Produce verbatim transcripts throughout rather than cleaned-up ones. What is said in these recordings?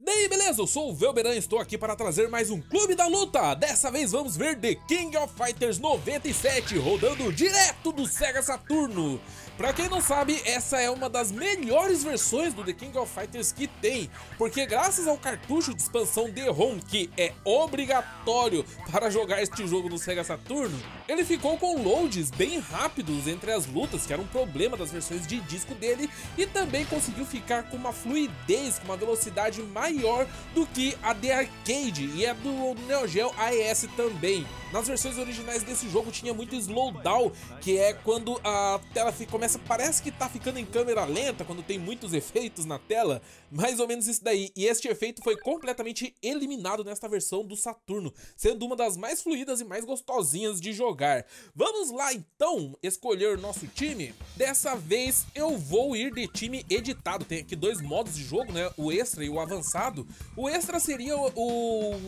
Bem, beleza? Eu sou o Velberan e estou aqui para trazer mais um Clube da Luta. Dessa vez vamos ver The King of Fighters noventa e sete, rodando direto do Sega Saturn. Pra quem não sabe, essa é uma das melhores versões do The King of Fighters que tem, porque graças ao cartucho de expansão D ROM, que é obrigatório para jogar este jogo no Sega Saturn, ele ficou com loads bem rápidos entre as lutas, que era um problema das versões de disco dele, e também conseguiu ficar com uma fluidez, com uma velocidade maior do que a de arcade e a do Neo Geo A E S também. Nas versões originais desse jogo tinha muito slowdown, que é quando a tela fica Começa, parece que tá ficando em câmera lenta quando tem muitos efeitos na tela, mais ou menos isso daí, e este efeito foi completamente eliminado nesta versão do Saturno, sendo uma das mais fluidas e mais gostosinhas de jogar. Vamos lá então escolher o nosso time. Dessa vez eu vou ir de time editado, tem aqui dois modos de jogo, né, o extra e o avançado. O extra seria o...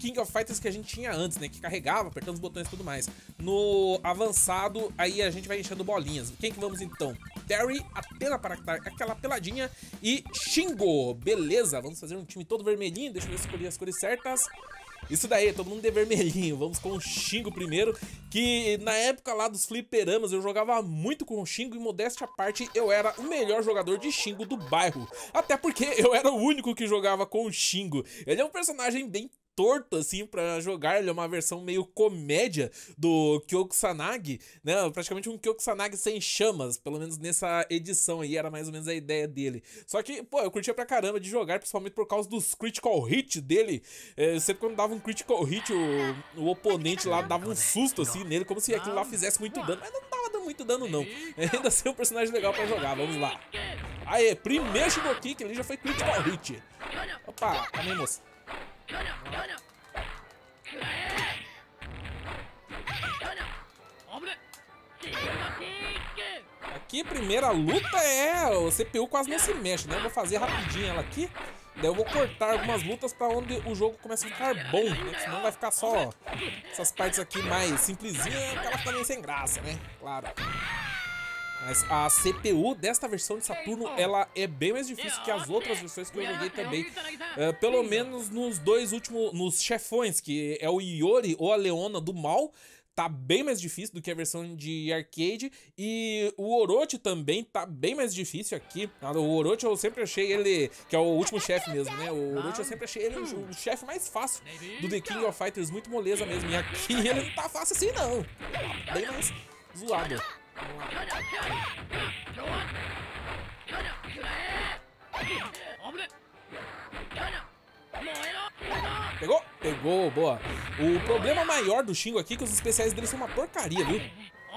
King of Fighters que a gente tinha antes, né, que carregava, apertando os botões e tudo mais. No avançado, aí a gente vai enchendo bolinhas. Quem que vamos então? Terry, Athena para aquela peladinha e Shingo. Beleza, vamos fazer um time todo vermelhinho, deixa eu escolher as cores certas. Isso daí, todo mundo de vermelhinho. Vamos com o Shingo primeiro, que na época lá dos fliperamas eu jogava muito com o Shingo e, modéstia à parte, eu era o melhor jogador de Shingo do bairro. Até porque eu era o único que jogava com o Shingo. Ele é um personagem bem torto, assim, pra jogar. Ele é uma versão meio comédia do Kyo Kusanagi, né? Praticamente um Kyo Kusanagi sem chamas, pelo menos nessa edição aí, era mais ou menos a ideia dele. Só que, pô, eu curtia pra caramba de jogar, principalmente por causa dos critical hits dele. É, sempre quando dava um critical hit, o, o oponente lá dava um susto, assim, nele, como se aquilo lá fizesse muito dano. Mas não tava dando muito dano, não. É, ainda assim, um personagem legal pra jogar. Vamos lá. Aê, primeiro Shingo Kick, ele já foi critical hit. Opa, calma aí, moça. Aqui, primeira luta é... O C P U quase não se mexe, né? Eu vou fazer rapidinho ela aqui. Daí eu vou cortar algumas lutas pra onde o jogo começa a ficar bom, né? Senão vai ficar só essas partes aqui mais simplesinhas, que ela fica meio sem graça, né? Claro. Mas a C P U desta versão de Saturno, ela é bem mais difícil que as outras versões que eu joguei também. É, pelo menos nos dois últimos, nos chefões, que é o Iori ou a Leona do mal, tá bem mais difícil do que a versão de arcade. E o Orochi também tá bem mais difícil aqui. O Orochi eu sempre achei ele, que é o último chefe mesmo, né? O Orochi eu sempre achei ele o chefe mais fácil do The King of Fighters, muito moleza mesmo. E aqui ele não tá fácil assim não, tá bem mais zoado. Pegou? Pegou, boa. O problema maior do Shingo aqui é que os especiais dele são uma porcaria, viu?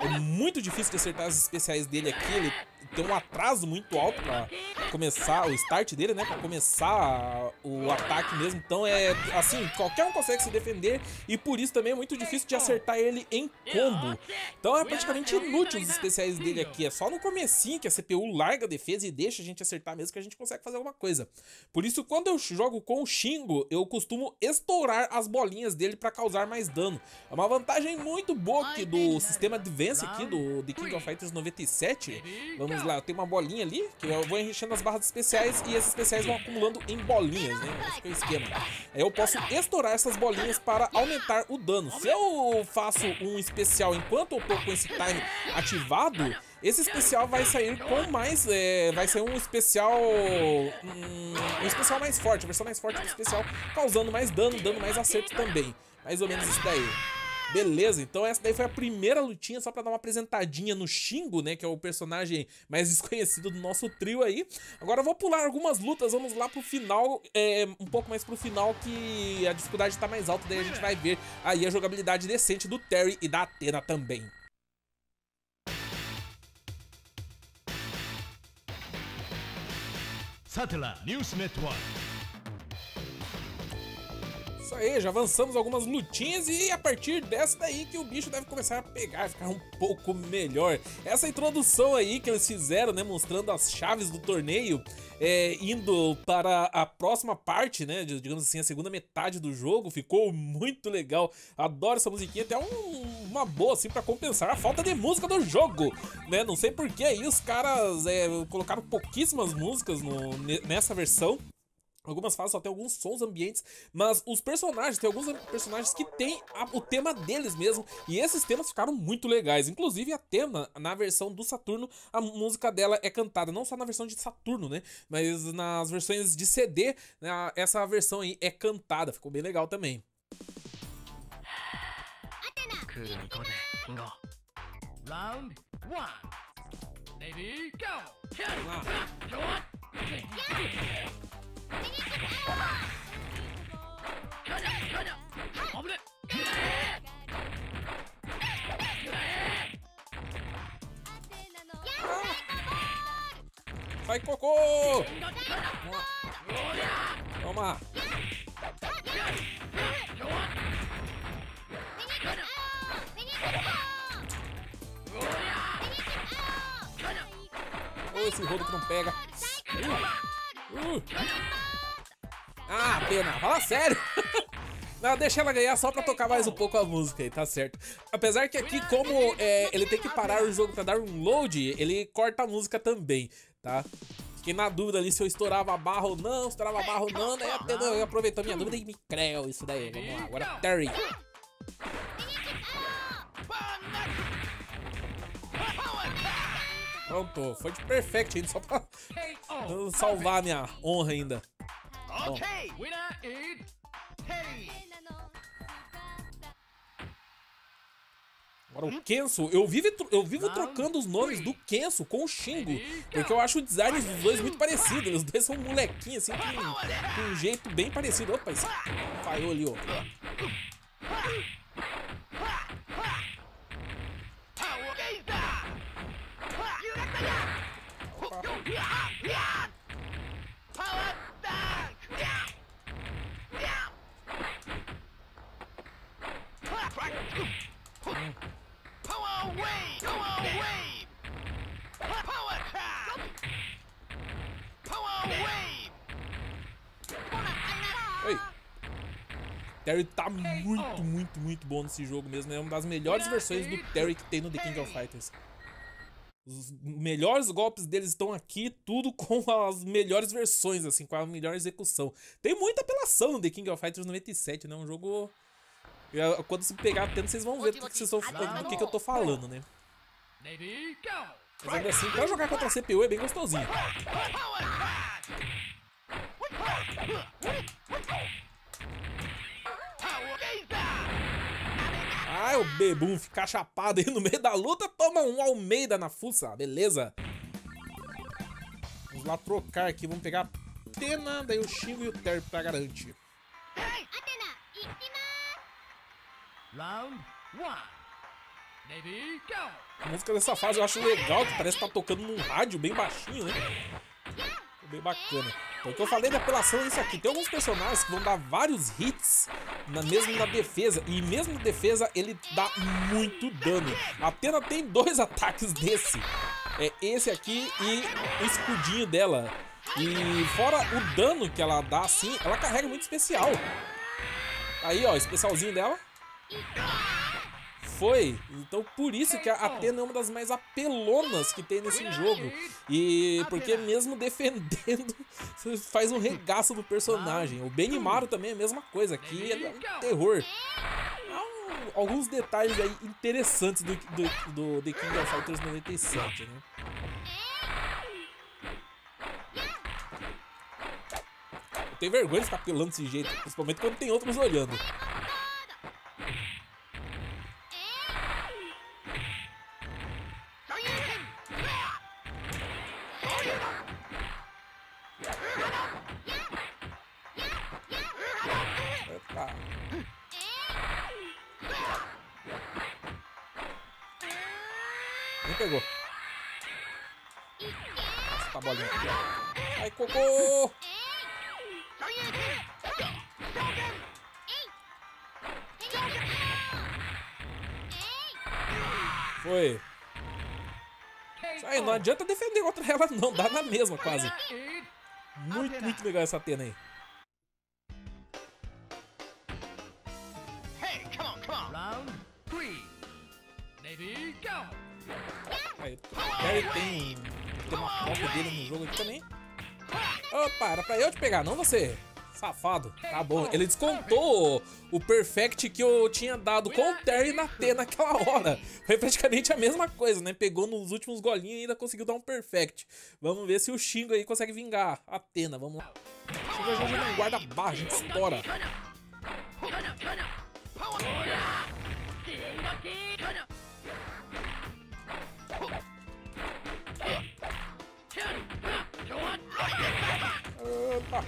É muito difícil de acertar os especiais dele aqui. Ele tem um atraso muito alto pra começar o start dele, né? Pra começar o ataque mesmo. Então é assim, qualquer um consegue se defender. E por isso também é muito difícil de acertar ele em combo. Então é praticamente inútil os especiais dele aqui. É só no comecinho que a C P U larga a defesa e deixa a gente acertar mesmo, que a gente consegue fazer alguma coisa. Por isso, quando eu jogo com o Shingo, eu costumo estourar as bolinhas dele pra causar mais dano. É uma vantagem muito boa aqui do sistema de aqui do The King of Fighters noventa e sete. Vamos lá, tem uma bolinha ali que eu vou enchendo as barras especiais e esses especiais vão acumulando em bolinhas, né? Acho que é o esquema. Aí eu posso estourar essas bolinhas para aumentar o dano. Se eu faço um especial enquanto eu tô com esse time ativado, esse especial vai sair com mais... É, vai sair um especial... Um, um especial mais forte, a versão mais forte do especial, causando mais dano, dando mais acerto também. Mais ou menos isso daí. Beleza, então essa daí foi a primeira lutinha, só pra dar uma apresentadinha no Shingo, né, que é o personagem mais desconhecido do nosso trio aí. Agora eu vou pular algumas lutas, vamos lá pro final, é, um pouco mais pro final, que a dificuldade tá mais alta, daí a gente vai ver aí a jogabilidade decente do Terry e da Athena também. Satellite News Network. Isso aí, já avançamos algumas lutinhas e a partir dessa daí que o bicho deve começar a pegar, ficar um pouco melhor. Essa introdução aí que eles fizeram, né, mostrando as chaves do torneio, é, indo para a próxima parte, né, digamos assim, a segunda metade do jogo, ficou muito legal. Adoro essa musiquinha, até um, uma boa, assim, pra compensar a falta de música do jogo, né, não sei porque aí os caras é, colocaram pouquíssimas músicas no, nessa versão. Algumas fases só tem alguns sons ambientes, mas os personagens, tem alguns personagens que tem a, o tema deles mesmo, e esses temas ficaram muito legais. Inclusive a Athena, na versão do Saturno, a música dela é cantada, não só na versão de Saturno, né, mas nas versões de C D, né, essa versão aí é cantada, ficou bem legal também. Vamos lá. Sai, Cocô! Toma! Oh, esse rodo que não pega! Uh. Uh. Ah, Athena, fala sério. Não, deixa ela ganhar só pra tocar mais um pouco a música aí, tá certo. Apesar que aqui, como é, ele tem que parar o jogo pra dar um load, ele corta a música também, tá? Fiquei na dúvida ali se eu estourava a barra ou não, estourava a barra ou não, daí Athena eu aproveitou minha dúvida e me creu isso daí. Vamos lá, agora Terry. Pronto, foi de perfect ainda, só pra salvar minha honra ainda. Bom. Ok, winner is Terry. Agora o Kenso, eu vivo, eu vivo trocando os nomes do Kenso com o Shingo, porque eu acho o design dos dois muito parecido. Os dois são molequinhos assim, com um jeito bem parecido. Opa, isso falhou ali, ó. Terry tá muito, muito, muito bom nesse jogo mesmo. É uma das melhores versões do Terry que tem no The King of Fighters. Os melhores golpes deles estão aqui, tudo com as melhores versões, assim, com a melhor execução. Tem muita apelação no The King of Fighters noventa e sete, né? Um jogo... Quando se pegar tempo, vocês vão ver do que, vocês são... do que, que eu tô falando, né? Mas ainda assim, pra jogar contra a C P U é bem gostosinho. Ah, o Bebum ficar chapado aí no meio da luta, toma um Almeida na fuça, beleza? Vamos lá trocar aqui, vamos pegar a Athena, daí o Shingo e o Terry pra garantir. A música dessa fase eu acho legal, que parece que tá tocando num rádio bem baixinho, né? Bem bacana. Então, o que eu falei da apelação é isso aqui. Tem alguns personagens que vão dar vários hits, na, mesmo na defesa. E mesmo na defesa, ele dá muito dano. A Athena tem dois ataques desse. É esse aqui e o escudinho dela. E fora o dano que ela dá, assim, ela carrega muito especial. Aí, ó, especialzinho dela. Foi, então por isso que a Athena é uma das mais apelonas que tem nesse jogo. E porque mesmo defendendo, faz um regaço do personagem. O Benimaru também é a mesma coisa, aqui é um terror. Há um, alguns detalhes aí interessantes do, do, do The King of Fighters noventa e sete, né? Eu tenho vergonha de ficar apelando desse jeito, principalmente quando tem outros olhando. Não pegou. Tá bolinha. Ai, Cocô! Foi. Aí, não adianta defender contra ela, não. Dá na mesma, quase. Muito, muito legal essa Athena aí. Aí, tem, tem uma cópia dele no jogo aqui também. Opa, era pra eu te pegar, não você. Safado. Tá bom. Ele descontou o perfect que eu tinha dado com o Terry na T naquela hora. Foi praticamente a mesma coisa, né? Pegou nos últimos golinhos e ainda conseguiu dar um perfect. Vamos ver se o Shingo aí consegue vingar. Athena, vamos lá. Shingo já joga um guarda-barra, a gente estoura. Opa.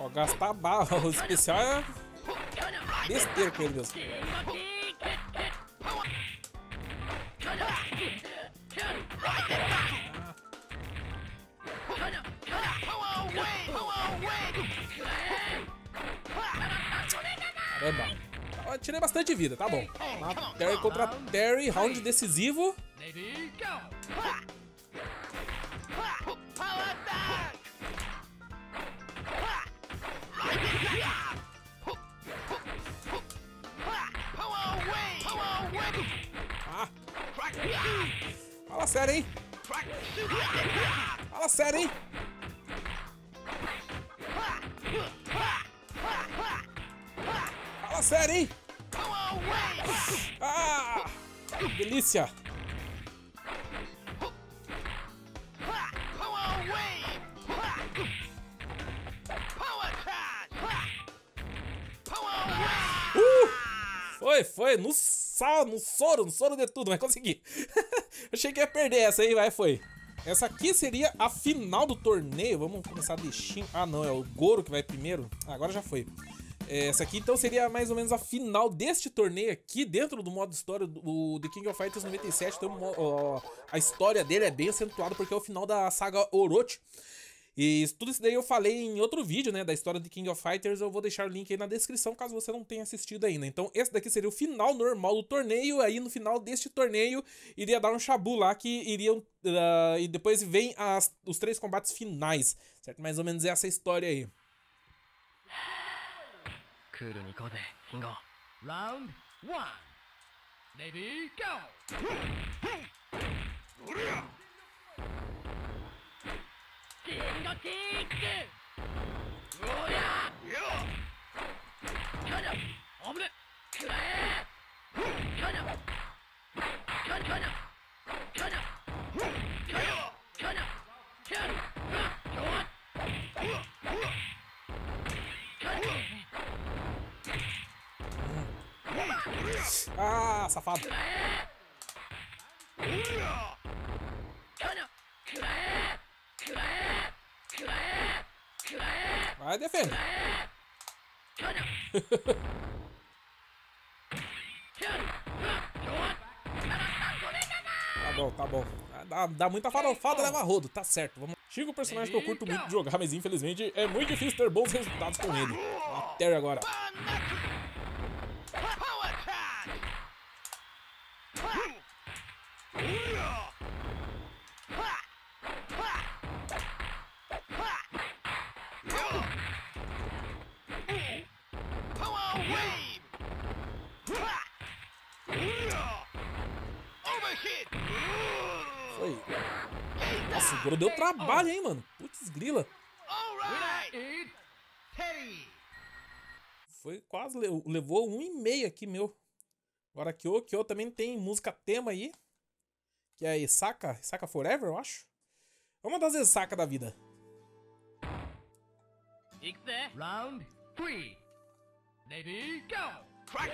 Ó, gastar barra, o especial é besteira com ele mesmo. Caramba, eu tirei bastante vida, tá bom. Na Terry contra Terry, round decisivo. Ah. Fala sério, hein? Fala sério, hein? Fala sério, hein? Ah! Que delícia! Uh! Foi, foi! No sal, no soro, no soro de tudo, mas consegui! Achei que ia perder essa aí, vai, foi! Essa aqui seria a final do torneio. Vamos começar de Shingo. Ah, não, é o Goro que vai primeiro. Ah, agora já foi. Essa aqui então seria mais ou menos a final deste torneio aqui, dentro do modo história do The King of Fighters noventa e sete. Então, ó, a história dele é bem acentuada porque é o final da saga Orochi. E tudo isso daí eu falei em outro vídeo, né, da história de King of Fighters. Eu vou deixar o link aí na descrição, caso você não tenha assistido ainda. Então esse daqui seria o final normal do torneio. Aí no final deste torneio iria dar um shabu lá que iriam... Uh, e depois vem as, os três combates finais, certo? Mais ou menos essa história aí. Round um. Ready, go! Ah, safado. Vai, defende. Tá bom, tá bom. Dá, dá muita farofada, leva rodo, tá certo. Vamos... Shingo, o personagem que eu curto muito de jogar, mas infelizmente é muito difícil ter bons resultados com ele. A Terry agora. Nossa, o Goro deu trabalho, hein, mano. Putz, grila. Foi quase, levou um e meio aqui, meu. Agora Kyo, Kyo também tem música tema aí, que é Isaka, Isaka Forever, eu acho. Vamos dar Isaka da vida. Round três. Ready, go! Power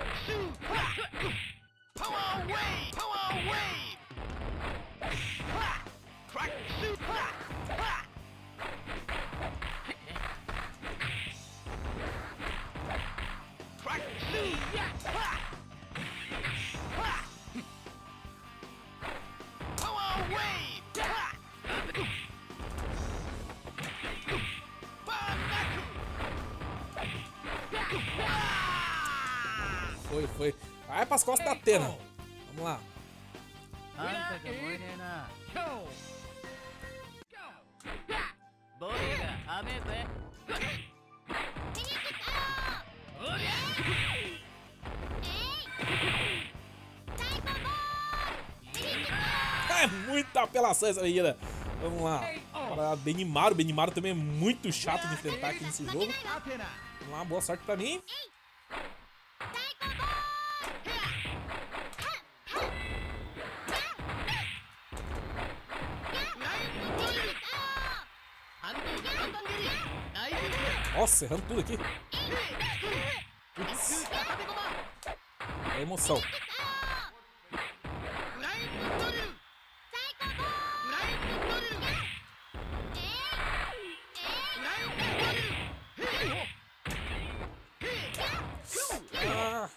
wave! Power wave! Foi, foi. Vai pras costas da Athena. Vamos lá. Go! Go! É muita apelação essa menina. Vamos lá. Para Benimaru. Benimaru também é muito chato de enfrentar aqui nesse jogo. Vamos lá, boa sorte pra mim. Nossa, errando tudo aqui. Putz. É emoção. Ah.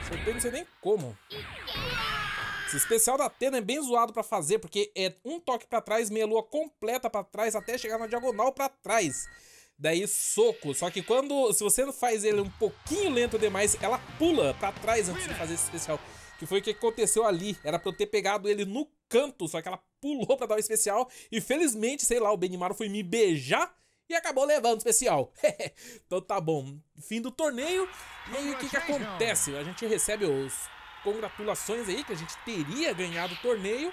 Acertei, não sei nem como. Esse especial da Athena é bem zoado pra fazer, porque é um toque pra trás, meia lua completa pra trás, até chegar na diagonal pra trás. Daí soco, só que quando, se você faz ele um pouquinho lento demais, ela pula pra trás antes de fazer esse especial. Que foi o que aconteceu ali, era pra eu ter pegado ele no canto, só que ela pulou pra dar o especial. E felizmente, sei lá, o Benimaru foi me beijar e acabou levando o especial. Então tá bom, fim do torneio. E aí o que que acontece? A gente recebe os... congratulações aí, que a gente teria ganhado o torneio.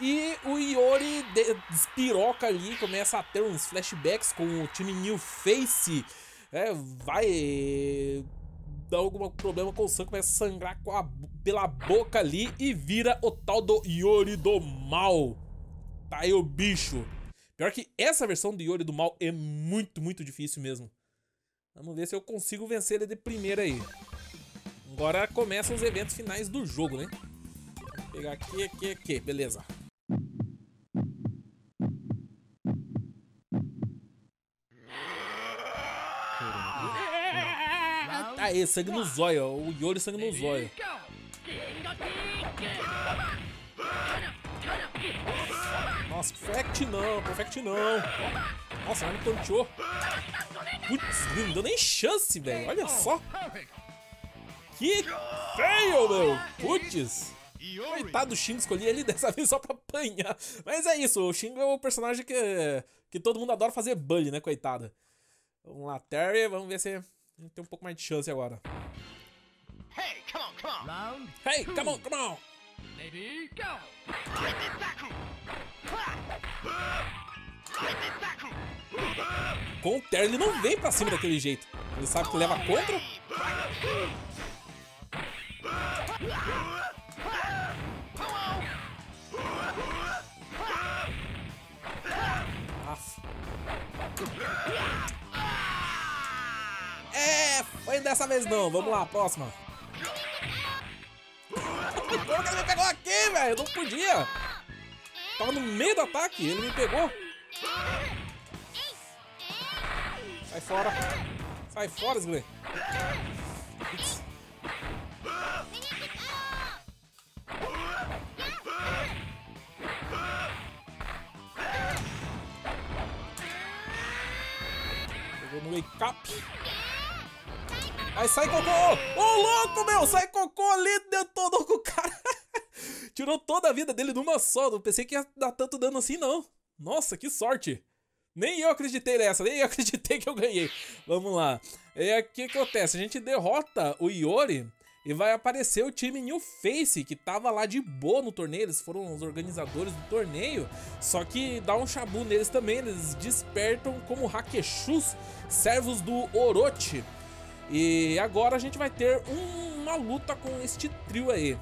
E o Iori despiroca ali, começa a ter uns flashbacks com o time New Face. É, vai dar algum problema com o sangue, começa a sangrar com a, pela boca ali e vira o tal do Iori do mal. Tá aí o bicho. Pior que essa versão do Iori do mal é muito, muito difícil mesmo. Vamos ver se eu consigo vencer ele de primeira aí. Agora começam os eventos finais do jogo, né? Vou pegar aqui, aqui, aqui. Beleza. Aê, sangue no zóio. O Iori sangue no zóio. Nossa, perfect não, perfect não. Nossa, ela me tanteou. Putz, não deu nem chance, velho. Olha só. Que feio, meu! Putz! Coitado do Shingo, escolhi ele dessa vez só pra apanhar. Mas é isso, o Shingo é o personagem que, que todo mundo adora fazer bully, né, coitada? Vamos lá, Terry, vamos ver se a gente tem um pouco mais de chance agora. Hey, come on, come on! Hey, come on, come on! Ready, go! Com o Terry ele não vem pra cima daquele jeito. Ele sabe que leva contra. Nossa. É, foi dessa vez não. Vamos lá, próxima. Como que ele me pegou aqui, velho? Eu não podia. Tava no meio do ataque, ele me pegou. Sai fora. Sai fora, Zglê. Pegou no wake up. Aí sai cocô. Ô, louco, meu. Sai cocô ali. Detonou com o cara. Tirou toda a vida dele numa só. Não pensei que ia dar tanto dano assim, não. Nossa, que sorte. Nem eu acreditei nessa, nem eu acreditei que eu ganhei. Vamos lá. E aqui o que acontece? A gente derrota o Iori e vai aparecer o time New Face, que tava lá de boa no torneio. Eles foram os organizadores do torneio. Só que dá um chabu neles também. Eles despertam como Hakkeshus, servos do Orochi. E agora a gente vai ter uma luta com este trio aí.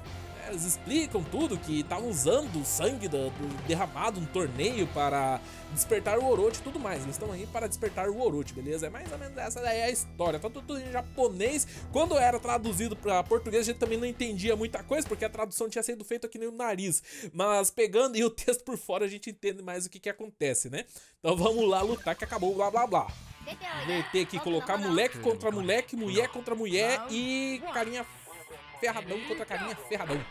Eles explicam tudo, que estavam usando o sangue do, do derramado no torneio para despertar o Orochi e tudo mais. Eles estão aí para despertar o Orochi, beleza? É mais ou menos essa daí é a história. Tá tudo em japonês. Quando era traduzido para português, a gente também não entendia muita coisa, porque a tradução tinha sido feita aqui no nariz. Mas pegando aí o texto por fora, a gente entende mais o que que acontece, né? Então vamos lá lutar, que acabou blá blá blá. Vou ter que colocar moleque contra moleque, mulher contra mulher e carinha ferradão contra carinha ferradão.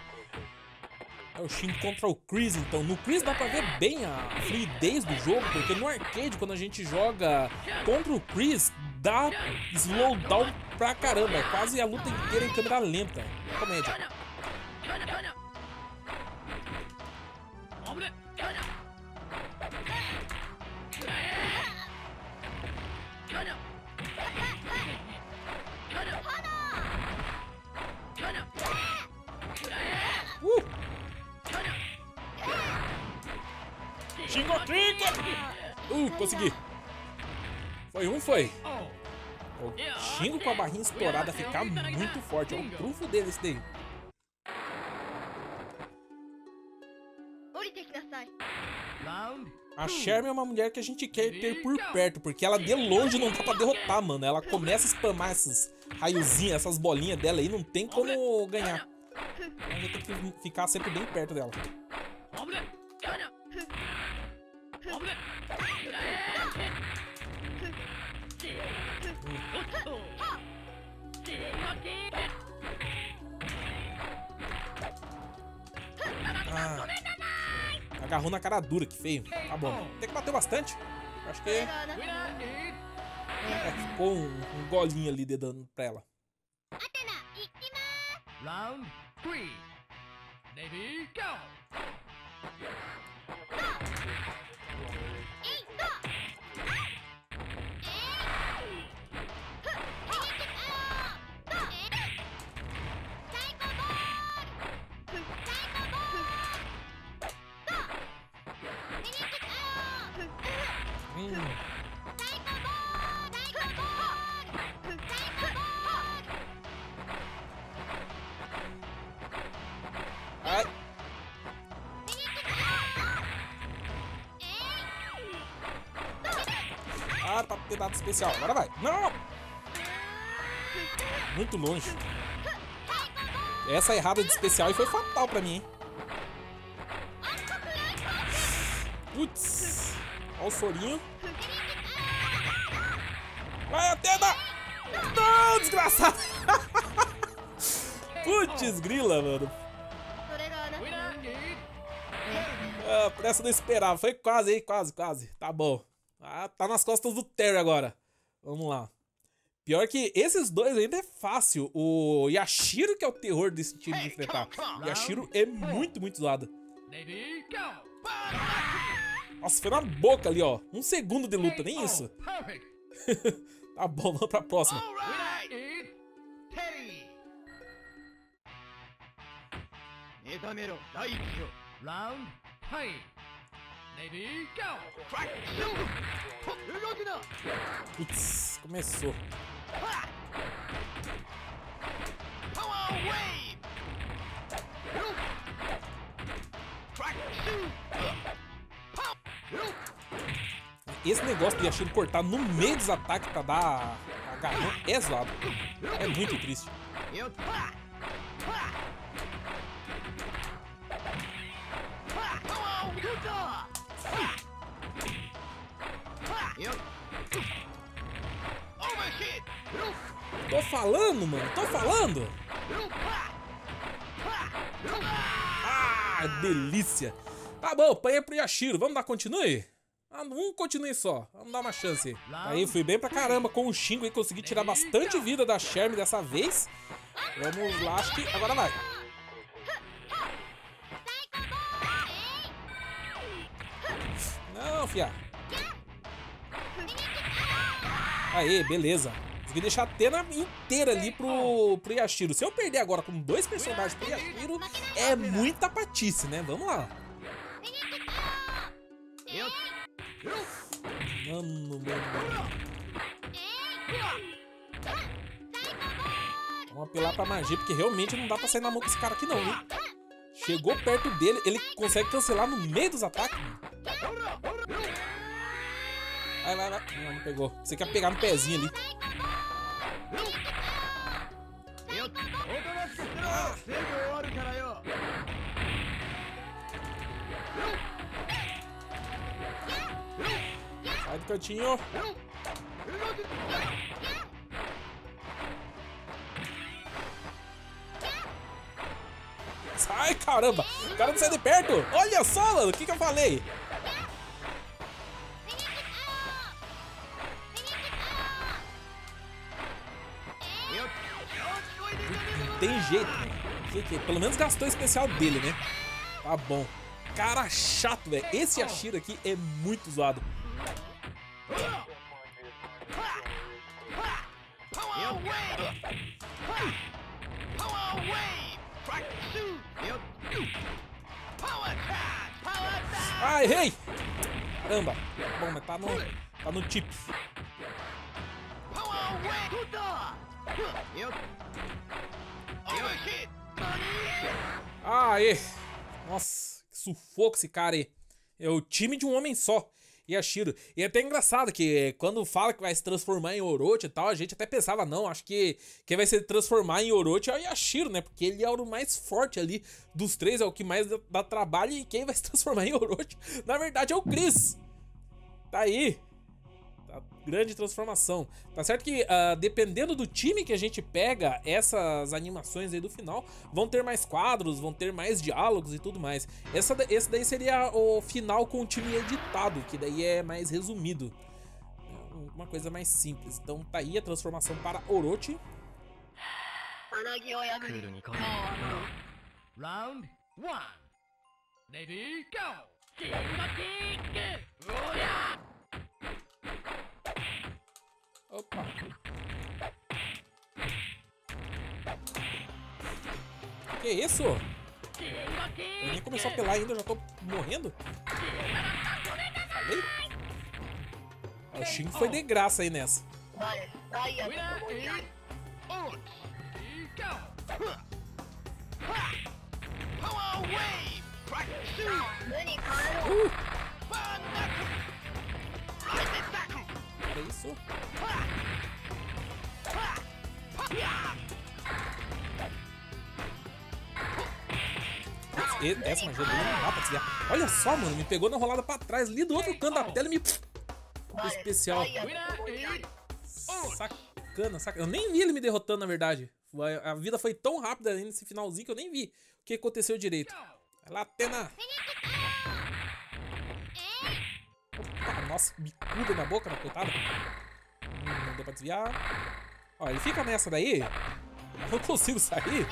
É o Shin contra o Chris, então. No Chris dá pra ver bem a fluidez do jogo, porque no arcade, quando a gente joga contra o Chris, dá slowdown pra caramba. É quase a luta inteira em câmera lenta. Comédia. Shingo Trigger! Uh, consegui! Foi um, foi! O Shingo com a barrinha estourada fica muito forte. É um trunfo dele esse daí. A Shermy é uma mulher que a gente quer ter por perto, porque ela de longe não dá pra derrotar, mano. Ela começa a spamar esses raiozinhos, essas bolinhas dela aí, não tem como ganhar. Mas eu tenho que ficar sempre bem perto dela. Ah, agarrou na cara dura, que feio. Tá bom. Tem que bater bastante. Acho que... É, ficou um, um golinho ali de dano pra ela. Round three. Ready, go! Dado especial, agora vai. Não! Muito longe. Essa errada de especial foi fatal pra mim, hein? Putz! Olha o sorinho. Vai, Athena! Não, desgraçado! Putz, grila, mano. Ah, por essa eu não esperava. Foi quase, hein? Quase, quase. Tá bom. Ah, tá nas costas do Terry agora. Vamos lá. Pior que esses dois ainda é fácil. O Yashiro que é o terror desse time de enfrentar. Yashiro é muito, muito zoado. Nossa, foi na boca ali, ó. Um segundo de luta, nem isso. Tá bom, vamos pra próxima. Round five. Putz, começou. Esse negócio de Yashiro cortar no meio dos ataques pra dar a garra é zoado. É muito triste. Tô falando, mano, tô falando. Ah, delícia. Tá bom, apanhei pro Yashiro, vamos dar continue? Ah, não continue só, vamos dar uma chance. Aí fui bem pra caramba com o Shingo e consegui tirar bastante vida da Shermy dessa vez. Vamos lá, acho que agora vai. Não, fia. Aê, beleza. Consegui deixar a Athena inteira ali pro, pro Yashiro. Se eu perder agora com dois personagens pro Yashiro, é muita patice, né? Vamos lá. Mano, mano. Vamos apelar pra magia, porque realmente não dá pra sair na mão com esse cara aqui não, hein? Chegou perto dele, ele consegue cancelar no meio dos ataques. Vai, vai, vai. Não, não pegou. Você quer pegar no pezinho ali. Sai do cantinho. Sai, caramba. O cara não sai de perto. Olha só, mano. O que que eu falei? Tem jeito, né? Que, que, pelo menos gastou o especial dele, né? Tá bom. Cara chato, velho. Esse Yashiro aqui é muito zoado. Ah, errei! Caramba! Bom, mas tá no, tá no tip. Aê! Nossa, que sufoco esse cara aí. É o time de um homem só. Yashiro. E é até engraçado que quando fala que vai se transformar em Orochi e tal, a gente até pensava, não, acho que quem vai se transformar em Orochi é o Yashiro, né? Porque ele é o mais forte ali dos três, é o que mais dá trabalho, e quem vai se transformar em Orochi, na verdade, é o Chris. Tá aí. Tá, grande transformação. Tá certo que uh, dependendo do time que a gente pega, essas animações aí do final vão ter mais quadros, vão ter mais diálogos e tudo mais. Essa, esse daí seria o final com o time editado, que daí é mais resumido. Uma coisa mais simples. Então tá aí a transformação para Orochi. Round um. Ready, go! Opa! Que isso? Eu nem começou a pelar ainda, eu já tô morrendo? Falei? O Shingo foi de graça aí nessa. Uh! Era isso? Putz, essa magia dele não dá pra desviar. Olha só, mano, me pegou na rolada pra trás, ali do outro canto da tela e me... Especial. Sacana, sacana. Eu nem vi ele me derrotando, na verdade. A vida foi tão rápida ali nesse finalzinho que eu nem vi o que aconteceu direito. Vai lá, Athena! Nossa, bicuda na boca, na coitada. Hum, não deu pra desviar. Ó, ele fica nessa daí. Eu não consigo sair.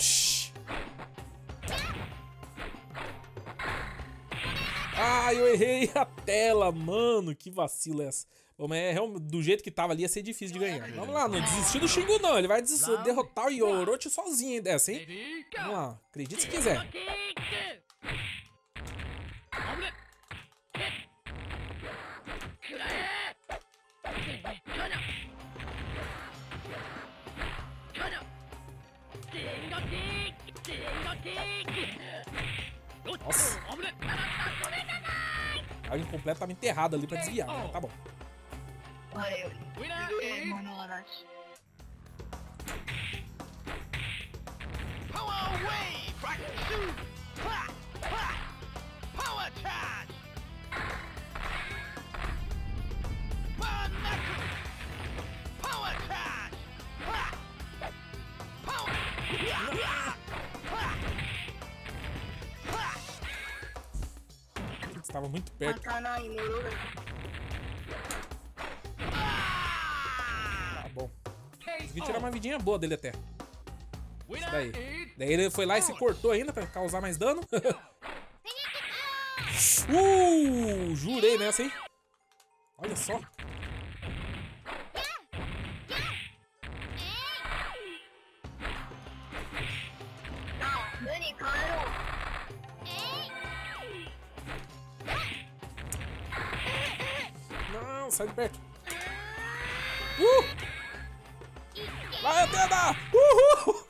Shhh. Ah, eu errei a tela, mano. Que vacila essa. Bom, mas é, do jeito que tava ali ia ser difícil de ganhar. Vamos lá, não desistiu do Shingo não. Ele vai derrotar o Orochi sozinho dessa, hein? Vamos lá, acredita se quiser. Nossa. Tava completamente errado ali pra desviar, né? Tá bom. Estava muito perto. Tá bom. Consegui tirar uma vidinha boa dele até. Isso daí. Daí ele foi lá e se cortou ainda pra causar mais dano. uh, jurei nessa, hein? Olha só. Não, sai de perto. Uh! Vai, Athena! Uhul!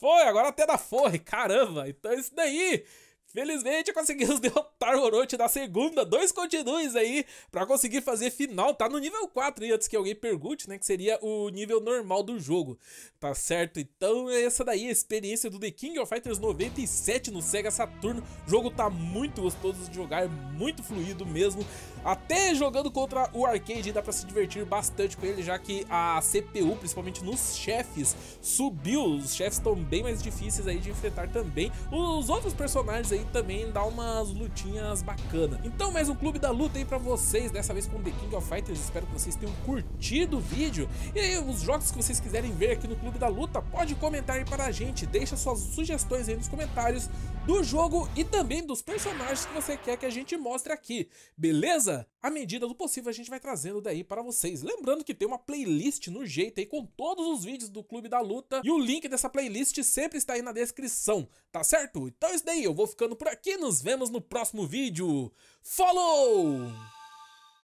Foi, agora Athena foi. Caramba, então é isso daí. Felizmente conseguimos derrotar o Orochi da segunda. Dois continues aí pra conseguir fazer final. Tá no nível quatro e antes que alguém pergunte, né? Que seria o nível normal do jogo. Tá certo? Então é essa daí a experiência do The King of Fighters noventa e sete no Sega Saturn. O jogo tá muito gostoso de jogar, muito fluido mesmo. Até jogando contra o arcade dá pra se divertir bastante com ele, já que a C P U, principalmente nos chefes, subiu. Os chefes estão bem mais difíceis aí de enfrentar também. Os outros personagens aí também dá umas lutinhas bacanas. Então mais um Clube da Luta aí pra vocês, dessa vez com The King of Fighters. Espero que vocês tenham curtido o vídeo. E aí os jogos que vocês quiserem ver aqui no Clube da Luta, pode comentar aí para a gente. Deixa suas sugestões aí nos comentários do jogo e também dos personagens que você quer que a gente mostre aqui. Beleza? à medida do possível a gente vai trazendo daí para vocês. Lembrando que tem uma playlist no jeito aí com todos os vídeos do Clube da Luta, e o link dessa playlist sempre está aí na descrição, tá certo? Então é isso daí, eu vou ficando por aqui, nos vemos no próximo vídeo. Falou!